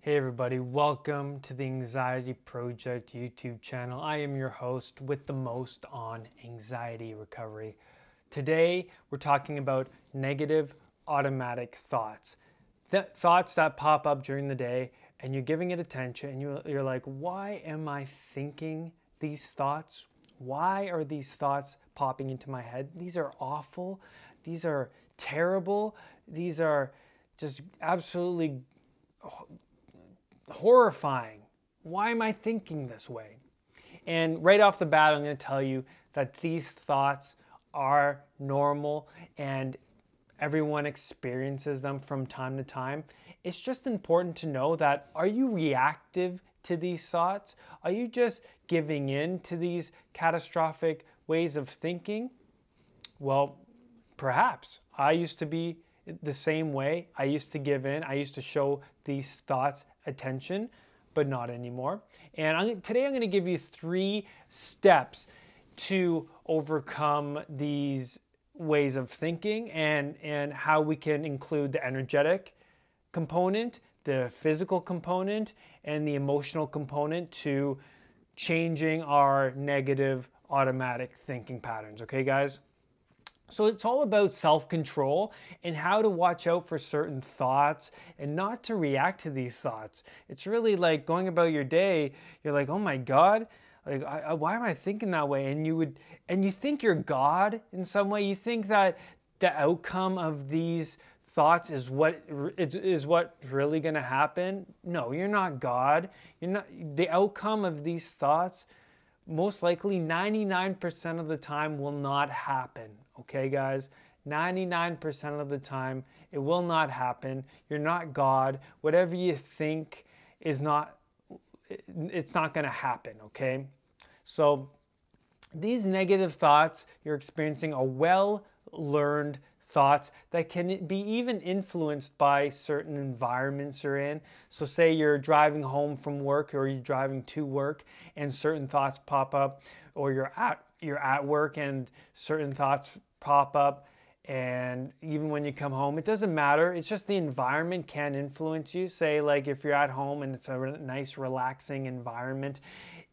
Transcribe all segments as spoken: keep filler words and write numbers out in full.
Hey everybody, welcome to the Anxiety Project YouTube channel. I am your host with the most on anxiety recovery. Today we're talking about negative automatic thoughts. Th- thoughts that pop up during the day and you're giving it attention and you, you're like, why am I thinking these thoughts? Why are these thoughts popping into my head? These are awful. These are terrible. These are just absolutely horrifying. Why am I thinking this way? And right off the bat, I'm going to tell you that these thoughts are normal and everyone experiences them from time to time. It's just important to know that, are you reactive to these thoughts? Are you just giving in to these catastrophic ways of thinking? Well, perhaps. I used to be the same way. I used to give in. I used to show these thoughts attention, but not anymore. And I'm, today I'm going to give you three steps to overcome these ways of thinking and, and how we can include the energetic component, the physical component, and the emotional component to changing our negative automatic thinking patterns, okay guys? So it's all about self-control and how to watch out for certain thoughts and not to react to these thoughts. It's really like going about your day, you're like, oh my God, like, I, I, why am I thinking that way? And you would, and you think you're God in some way. You think that the outcome of these thoughts is what is what's really going to happen. No, you're not God. You're not the outcome of these thoughts. Most likely ninety-nine percent of the time will not happen. Okay, guys, ninety-nine percent of the time it will not happen. You're not God. Whatever you think is not, it's not going to happen. Okay, so these negative thoughts you're experiencing are well-learned thoughts that can be even influenced by certain environments you're in. So say you're driving home from work or you're driving to work and certain thoughts pop up, or you're at, you're at work and certain thoughts pop up, and even when you come home, it doesn't matter. It's just the environment can influence you. Say like if you're at home and it's a nice relaxing environment,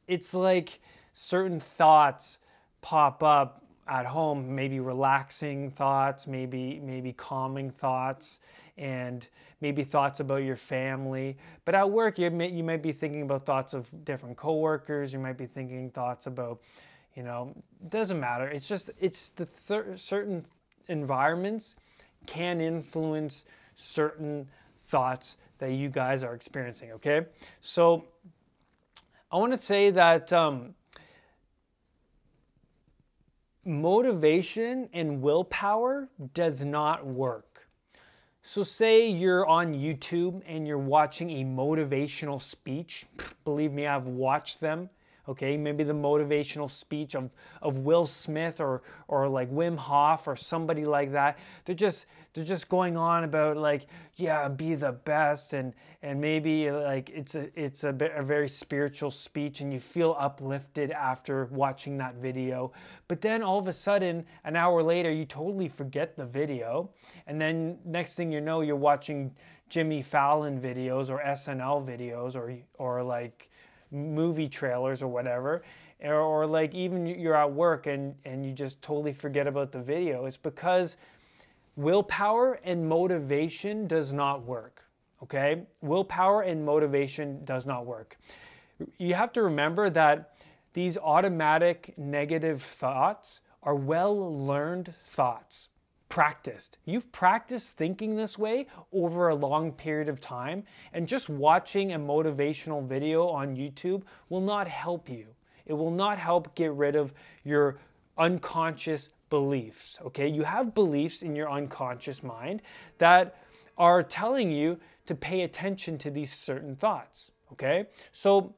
it's like certain thoughts pop up at home, maybe relaxing thoughts, maybe maybe calming thoughts, and maybe thoughts about your family. But at work, you may, you might be thinking about thoughts of different coworkers. You might be thinking thoughts about, you know, doesn't matter. It's just it's the cer certain environments can influence certain thoughts that you guys are experiencing. Okay, so I want to say that. Um, Motivation and willpower does not work. So say you're on YouTube and you're watching a motivational speech. Believe me, I've watched them. Okay, maybe the motivational speech of, of Will Smith or or like Wim Hof or somebody like that. They're just they're just going on about like, yeah, be the best, and and maybe like it's a it's a, bit, a very spiritual speech, and you feel uplifted after watching that video. But then all of a sudden, an hour later, you totally forget the video, and then next thing you know, you're watching Jimmy Fallon videos or S N L videos or or like. movie trailers or whatever, or, or like even you're at work and, and you just totally forget about the video. It's because willpower and motivation does not work, okay? Willpower and motivation does not work. You have to remember that these automatic negative thoughts are well-learned thoughts, practiced. You've practiced thinking this way over a long period of time, and just watching a motivational video on YouTube will not help you. It will not help get rid of your unconscious beliefs, okay? You have beliefs in your unconscious mind that are telling you to pay attention to these certain thoughts, okay? So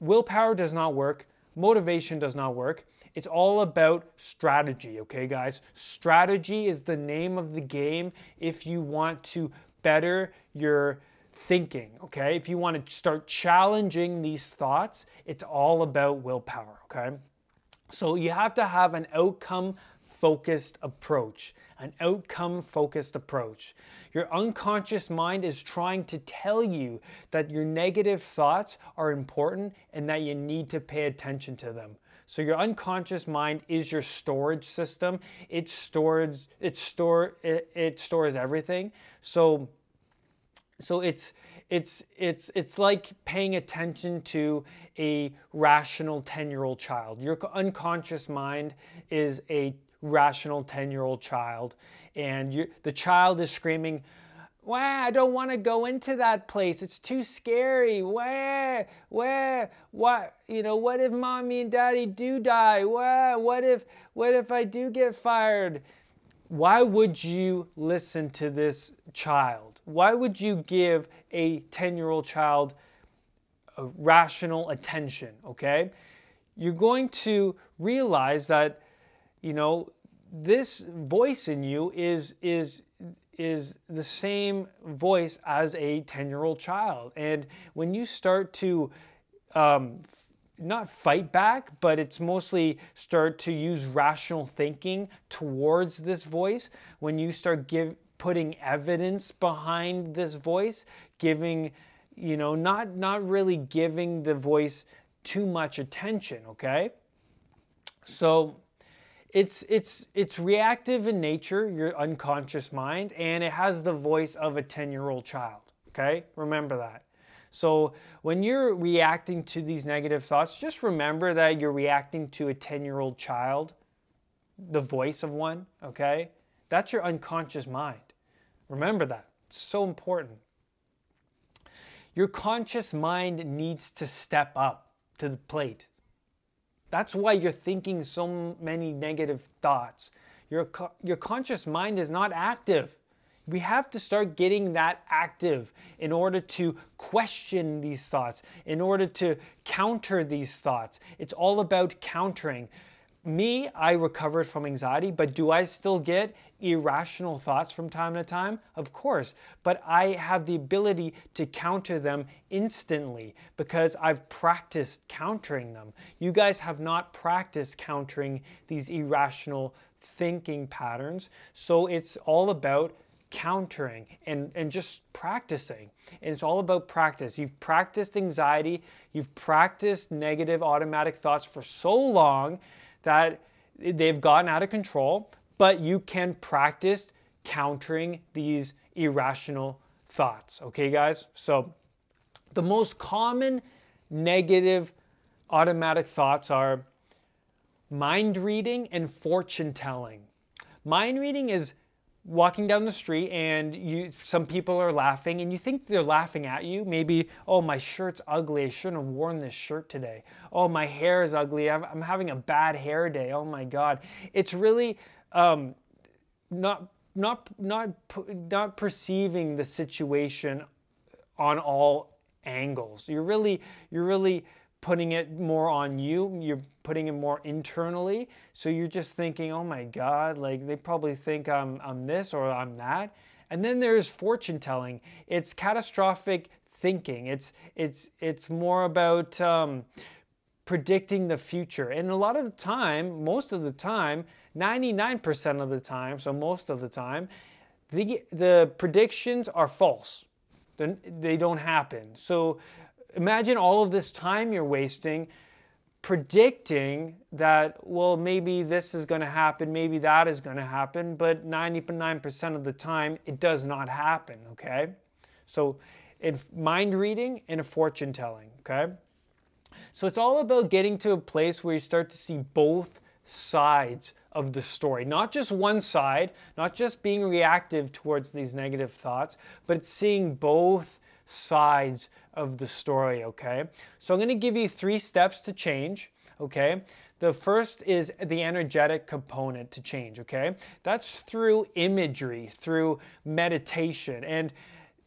willpower does not work. Motivation does not work. It's all about strategy, okay, guys? Strategy is the name of the game if you want to better your thinking, okay? If you want to start challenging these thoughts, it's all about willpower, okay? So you have to have an outcome focused approach, an outcome focused approach. Your unconscious mind is trying to tell you that your negative thoughts are important and that you need to pay attention to them. So your unconscious mind is your storage system. It stores, it store, it, it stores everything. So, so it's, it's, it's, it's like paying attention to a rational ten-year-old child. Your unconscious mind is a rational ten-year-old child, and you, the child is screaming, "Wah, I don't want to go into that place. It's too scary. Wah, wah, what? You know, what if mommy and daddy do die? Wah, what if, what if I do get fired?" Why would you listen to this child? Why would you give a ten-year-old child a rational attention? Okay, you're going to realize that, you know, this voice in you is is is the same voice as a ten-year-old child. And when you start to um, not fight back, but it's mostly start to use rational thinking towards this voice, when you start give, putting evidence behind this voice, giving, you know, not, not really giving the voice too much attention, okay? So It's, it's, it's reactive in nature, your unconscious mind, and it has the voice of a ten-year-old child, okay? Remember that. So when you're reacting to these negative thoughts, just remember that you're reacting to a ten-year-old child, the voice of one, okay? That's your unconscious mind. Remember that. It's so important. Your conscious mind needs to step up to the plate. That's why you're thinking so many negative thoughts. Your, co your conscious mind is not active. We have to start getting that active in order to question these thoughts, in order to counter these thoughts. It's all about countering. Me, I recovered from anxiety, but do I still get irrational thoughts from time to time? Of course, but I have the ability to counter them instantly because I've practiced countering them. You guys have not practiced countering these irrational thinking patterns, so it's all about countering and, and just practicing. And it's all about practice. You've practiced anxiety, you've practiced negative automatic thoughts for so long that they've gotten out of control, but you can practice countering these irrational thoughts, okay guys? So the most common negative automatic thoughts are mind reading and fortune telling. Mind reading is walking down the street and you, some people are laughing and you think they're laughing at you. Maybe, oh, my shirt's ugly. I shouldn't have worn this shirt today. Oh, my hair is ugly. I'm, I'm having a bad hair day. Oh my God. It's really um, not, not, not, not perceiving the situation on all angles. You're really, you're really putting it more on you. You're putting it more internally. So you're just thinking, oh my God, like they probably think I'm, I'm this or I'm that. And then there's fortune telling. It's catastrophic thinking. It's, it's, it's more about um, predicting the future. And a lot of the time, most of the time, ninety-nine percent of the time, so most of the time, the, the predictions are false. They're, they don't happen. So imagine all of this time you're wasting predicting that, well, maybe this is going to happen, maybe that is going to happen, but ninety-nine percent of the time it does not happen, okay? So it's mind reading and a fortune telling, okay? So it's all about getting to a place where you start to see both sides of the story, not just one side, not just being reactive towards these negative thoughts, but it's seeing both sides of the story, okay? So I'm going to give you three steps to change, okay? The first is the energetic component to change, okay? That's through imagery, through meditation. And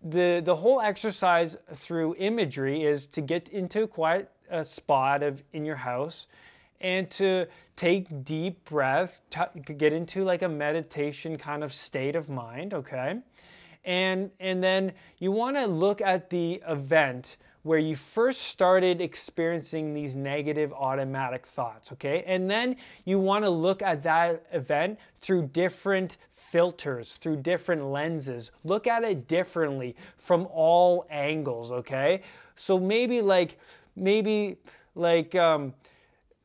the, the whole exercise through imagery is to get into a quiet uh, spot of, in your house and to take deep breaths, t get into like a meditation kind of state of mind, okay? And, and then you want to look at the event where you first started experiencing these negative automatic thoughts, okay? And then you want to look at that event through different filters, through different lenses. Look at it differently from all angles, okay? So maybe like, maybe like, um,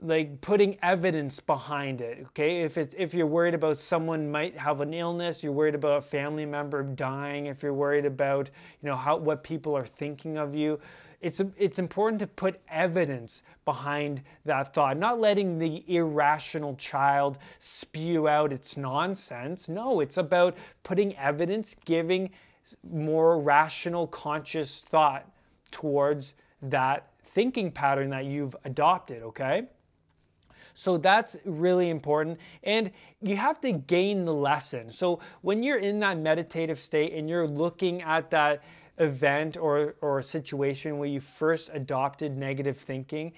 like putting evidence behind it, okay? If it's, if you're worried about someone might have an illness, you're worried about a family member dying, if you're worried about, you know, how, what people are thinking of you, it's, it's important to put evidence behind that thought, not letting the irrational child spew out its nonsense. No, it's about putting evidence, giving more rational, conscious thought towards that thinking pattern that you've adopted, okay? So that's really important, and you have to gain the lesson. So when you're in that meditative state and you're looking at that event or, or situation where you first adopted negative thinking,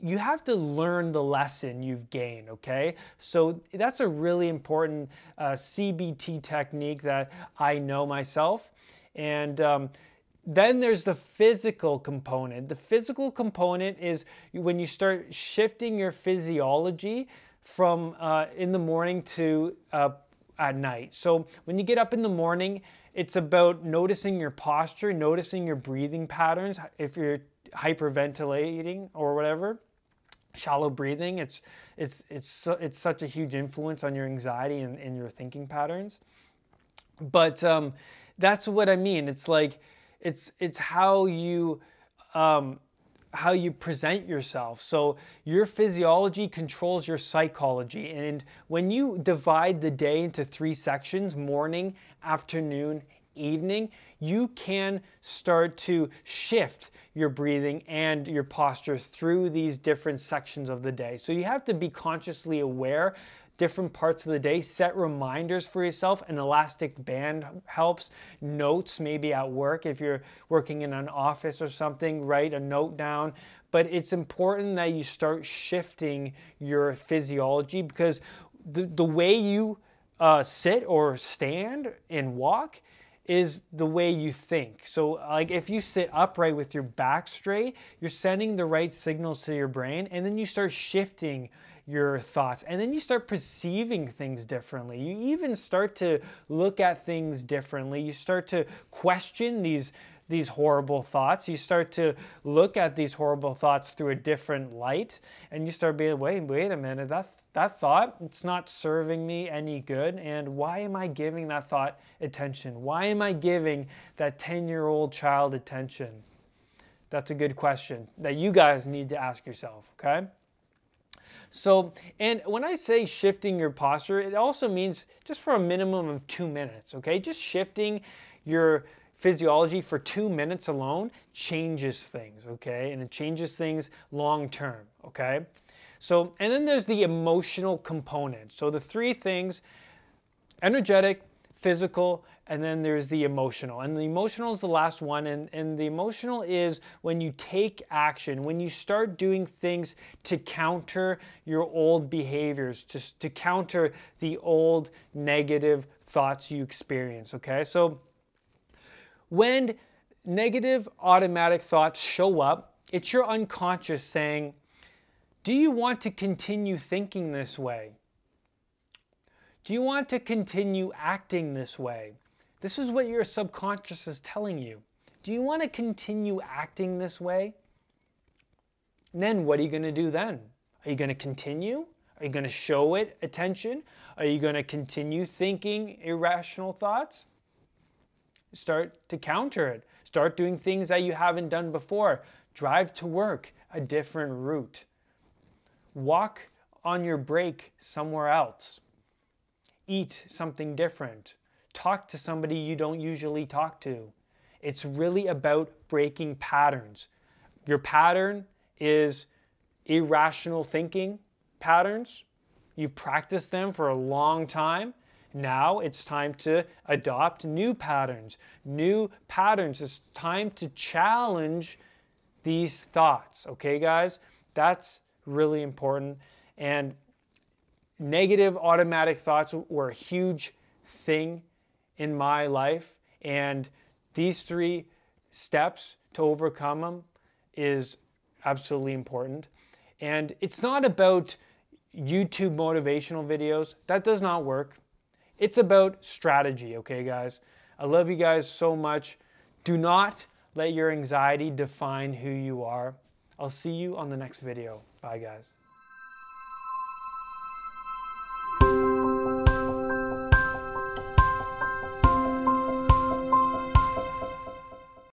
you have to learn the lesson you've gained, okay? So that's a really important uh, C B T technique that I know myself. And um, then there's the physical component. The physical component is when you start shifting your physiology from uh, in the morning to uh, at night. So when you get up in the morning, it's about noticing your posture, noticing your breathing patterns. If you're hyperventilating or whatever, shallow breathing, it's, it's, it's, it's such a huge influence on your anxiety and, and your thinking patterns. But um, that's what I mean. It's like, It's, it's how you, um, how you present yourself. So your physiology controls your psychology. And when you divide the day into three sections, morning, afternoon, evening, you can start to shift your breathing and your posture through these different sections of the day. So you have to be consciously aware different parts of the day, set reminders for yourself. An elastic band helps. Notes, maybe at work, if you're working in an office or something, write a note down. But it's important that you start shifting your physiology, because the, the way you uh, sit or stand and walk is the way you think. So like if you sit upright with your back straight, you're sending the right signals to your brain, and then you start shifting your thoughts, and then you start perceiving things differently. You even start to look at things differently. You start to question these these horrible thoughts. You start to look at these horrible thoughts through a different light, and you start being, wait, wait a minute, that that thought, it's not serving me any good, and why am I giving that thought attention? Why am I giving that ten-year-old child attention? That's a good question that you guys need to ask yourself, okay? So, and when I say shifting your posture, it also means just for a minimum of two minutes, okay? Just shifting your physiology for two minutes alone changes things, okay? And it changes things long term, okay? So, and then there's the emotional component. So the three things, energetic, physical, and then there's the emotional. And the emotional is the last one, and, and the emotional is when you take action, when you start doing things to counter your old behaviors, to, to counter the old negative thoughts you experience, okay? So when negative automatic thoughts show up, it's your unconscious saying, do you want to continue thinking this way? Do you want to continue acting this way? This is what your subconscious is telling you. Do you want to continue acting this way? And then what are you going to do then? Are you going to continue? Are you going to show it attention? Are you going to continue thinking irrational thoughts? Start to counter it. Start doing things that you haven't done before. Drive to work a different route. Walk on your break somewhere else. Eat something different. Talk to somebody you don't usually talk to. It's really about breaking patterns. Your pattern is irrational thinking patterns. You've practiced them for a long time. Now it's time to adopt new patterns. New patterns. It's time to challenge these thoughts. Okay, guys? That's really important. And negative automatic thoughts were a huge thing in my life, and these three steps to overcome them is absolutely important. And it's not about YouTube motivational videos. That does not work. It's about strategy, okay, guys? I love you guys so much. Do not let your anxiety define who you are. I'll see you on the next video. Bye, guys.